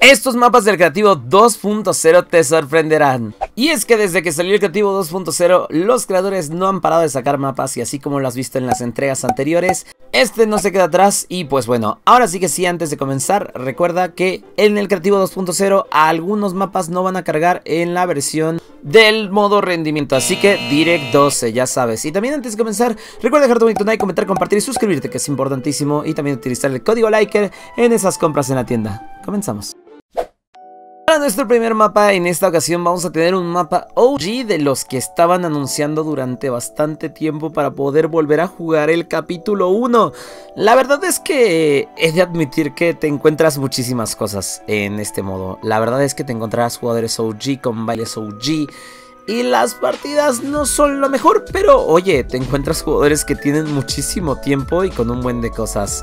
Estos mapas del Creativo 2.0 te sorprenderán. Y es que desde que salió el Creativo 2.0, los creadores no han parado de sacar mapas, y así como lo has visto en las entregas anteriores, este no se queda atrás. Y pues bueno, ahora sí que sí, antes de comenzar, recuerda que en el Creativo 2.0 algunos mapas no van a cargar en la versión del modo rendimiento, así que Direct 12, ya sabes. Y también antes de comenzar, recuerda dejar tu bonito like, comentar, compartir y suscribirte, que es importantísimo, y también utilizar el código Liker en esas compras en la tienda. Comenzamos. Para nuestro primer mapa, en esta ocasión vamos a tener un mapa OG de los que estaban anunciando durante bastante tiempo para poder volver a jugar el capítulo 1. La verdad es que he de admitir que te encuentras muchísimas cosas en este modo. La verdad es que te encontrarás jugadores OG con bailes OG, y las partidas no son lo mejor, pero oye, te encuentras jugadores que tienen muchísimo tiempo y con un buen de cosas.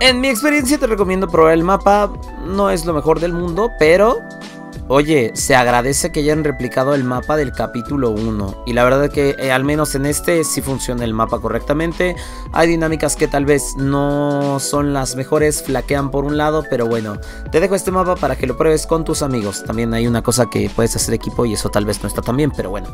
En mi experiencia te recomiendo probar el mapa, no es lo mejor del mundo, pero oye, se agradece que hayan replicado el mapa del capítulo 1. Y la verdad es que al menos en este sí funciona el mapa correctamente. Hay dinámicas que tal vez no son las mejores, flaquean por un lado, pero bueno, te dejo este mapa para que lo pruebes con tus amigos. También hay una cosa que puedes hacer equipo y eso tal vez no está tan bien, pero bueno.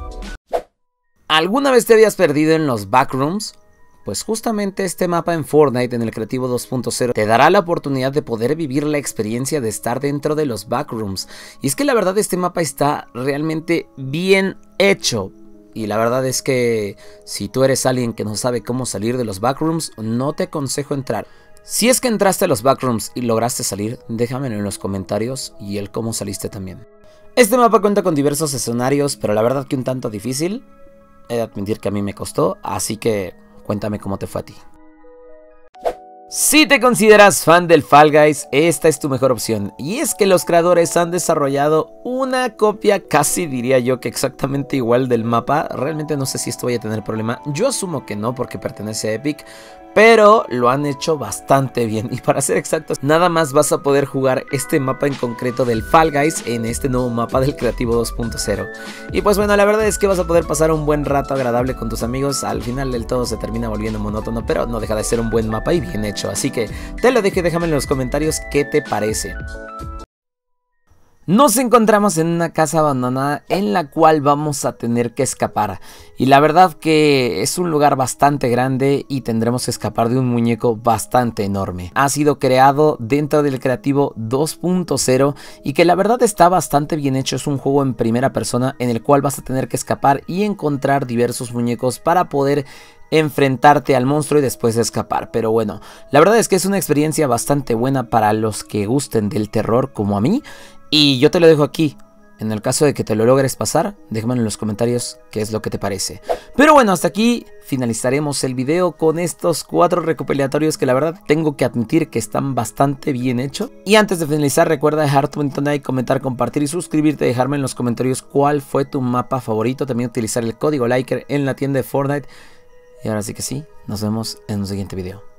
¿Alguna vez te habías perdido en los Backrooms? Pues justamente este mapa en Fortnite, en el Creativo 2.0, te dará la oportunidad de poder vivir la experiencia de estar dentro de los Backrooms. Y es que la verdad este mapa está realmente bien hecho. Y la verdad es que si tú eres alguien que no sabe cómo salir de los Backrooms, no te aconsejo entrar. Si es que entraste a los Backrooms y lograste salir, déjamelo en los comentarios y el cómo saliste también. Este mapa cuenta con diversos escenarios, pero la verdad que un tanto difícil. He de admitir que a mí me costó, así que cuéntame cómo te fue a ti. Si te consideras fan del Fall Guys, esta es tu mejor opción. Y es que los creadores han desarrollado una copia, casi diría yo que exactamente igual, del mapa. Realmente no sé si esto vaya a tener problema. Yo asumo que no, porque pertenece a Epic, pero lo han hecho bastante bien. Y para ser exactos, nada más vas a poder jugar este mapa en concreto del Fall Guys en este nuevo mapa del Creativo 2.0. Y pues bueno, la verdad es que vas a poder pasar un buen rato agradable con tus amigos. Al final del todo se termina volviendo monótono, pero no deja de ser un buen mapa y bien hecho. Así que te lo dejo y déjame en los comentarios qué te parece. Nos encontramos en una casa abandonada en la cual vamos a tener que escapar. Y la verdad que es un lugar bastante grande y tendremos que escapar de un muñeco bastante enorme. Ha sido creado dentro del Creativo 2.0 y que la verdad está bastante bien hecho. Es un juego en primera persona en el cual vas a tener que escapar y encontrar diversos muñecos para poder enfrentarte al monstruo y después escapar. Pero bueno, la verdad es que es una experiencia bastante buena para los que gusten del terror como a mí. Y yo te lo dejo aquí. En el caso de que te lo logres pasar, déjame en los comentarios qué es lo que te parece. Pero bueno, hasta aquí finalizaremos el video con estos 4 recopilatorios que la verdad tengo que admitir que están bastante bien hechos. Y antes de finalizar, recuerda dejar tu bonito like, comentar, compartir y suscribirte. Dejarme en los comentarios cuál fue tu mapa favorito. También utilizar el código Liker en la tienda de Fortnite. Y ahora sí que sí, nos vemos en un siguiente video.